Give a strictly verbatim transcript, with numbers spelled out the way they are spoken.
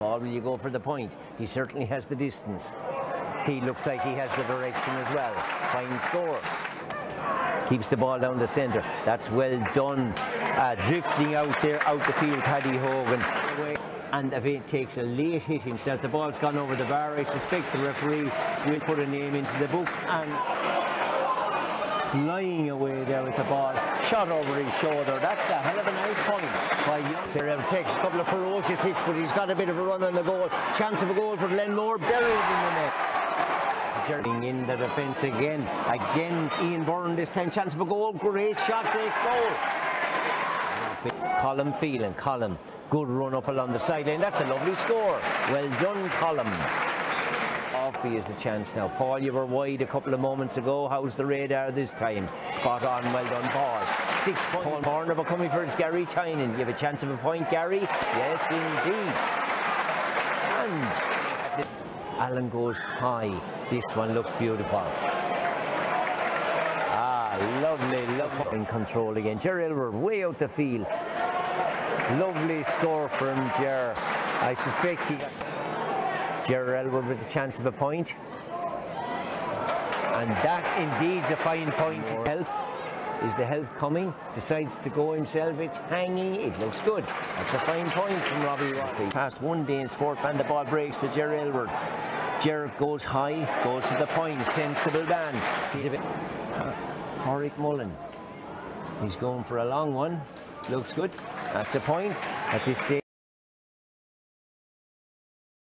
Ball, will you go for the point? He certainly has the distance. He looks like he has the direction as well. Fine score. Keeps the ball down the centre. That's well done. Uh, drifting out there, out the field, Paddy Hogan. And Avate takes a late hit himself. The ball's gone over the bar. I suspect the referee will put a name into the book. And flying away there with the ball. Shot over his shoulder. That's a hell of a nice point by Young. Takes a couple of ferocious hits, but he's got a bit of a run on the goal. Chance of a goal for Glenmore. Buried in the net. In the defence again. Again, Ian Byrne this time. Chance of a goal. Great shot. Great goal. Colm feeling. Colm. Good run up along the sideline. That's a lovely score. Well done, Colm. Roffey is the chance now. Paul, you were wide a couple of moments ago. How's the radar this time? Spot on. Well done, Paul. Six points. Paul Horner coming for it's Gary Tynan. You have a chance of a point, Gary? Yes, indeed. And Alan goes high. This one looks beautiful. Ah, lovely, lovely. In control again. Gerry Elber way out the field. Lovely score from Ger. I suspect he got Gerard Elwood with the chance of a point. And that indeed's a fine point. Help. Is the help coming? Decides to go himself. It's hanging. It looks good. That's a fine point from Robbie Roffey. Past one day in sport, and the ball breaks to Gerard Elwood. Gerard goes high, goes to the point. Sensible man. He's a bit. Horik Mullen. He's going for a long one. Looks good. That's a point at this stage.